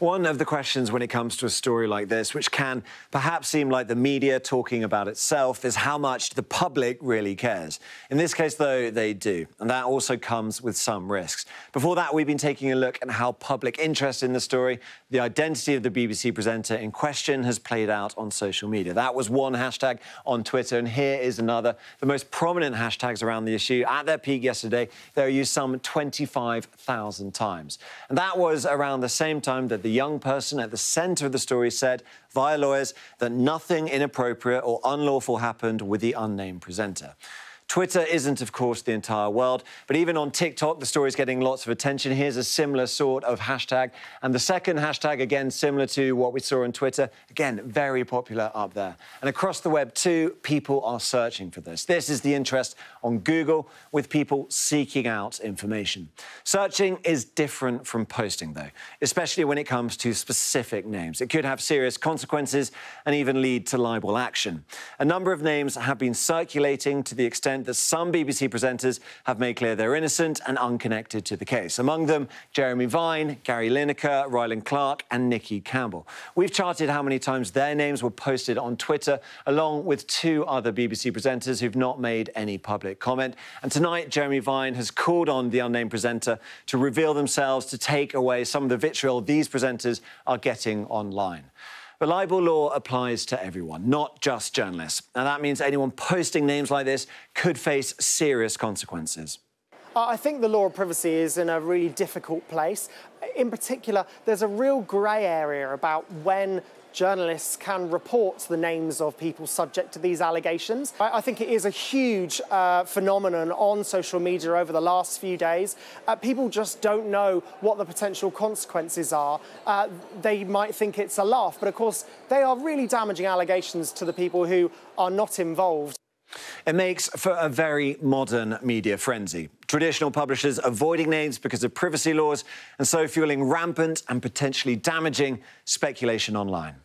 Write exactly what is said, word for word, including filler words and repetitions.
One of the questions when it comes to a story like this, which can perhaps seem like the media talking about itself, is how much the public really cares. In this case, though, they do, and that also comes with some risks. Before that, we've been taking a look at how public interest in the story, the identity of the B B C presenter in question, has played out on social media. That was one hashtag on Twitter, and here is another. The most prominent hashtags around the issue, at their peak yesterday, they were used some twenty-five thousand times. And that was around the same time that the young person at the centre of the story said, via lawyers, that nothing inappropriate or unlawful happened with the unnamed presenter. Twitter isn't, of course, the entire world, but even on TikTok, the story's getting lots of attention. Here's a similar sort of hashtag. And the second hashtag, again, similar to what we saw on Twitter, again, very popular up there. And across the web, too, people are searching for this. This is the interest on Google, with people seeking out information. Searching is different from posting, though, especially when it comes to specific names. It could have serious consequences and even lead to libel action. A number of names have been circulating to the extent that some B B C presenters have made clear they're innocent and unconnected to the case. Among them, Jeremy Vine, Gary Lineker, Ryland Clark and Nikki Campbell. We've charted how many times their names were posted on Twitter, along with two other B B C presenters who've not made any public comment. And tonight, Jeremy Vine has called on the unnamed presenter to reveal themselves, to take away some of the vitriol these presenters are getting online. But libel law applies to everyone, not just journalists. And that means anyone posting names like this could face serious consequences. I think the law of privacy is in a really difficult place. In particular, there's a real grey area about when journalists can report the names of people subject to these allegations. I, I think it is a huge uh, phenomenon on social media over the last few days. Uh, people just don't know what the potential consequences are. Uh, they might think it's a laugh, but of course, they are really damaging allegations to the people who are not involved. It makes for a very modern media frenzy. Traditional publishers avoiding names because of privacy laws, and so fueling rampant and potentially damaging speculation online.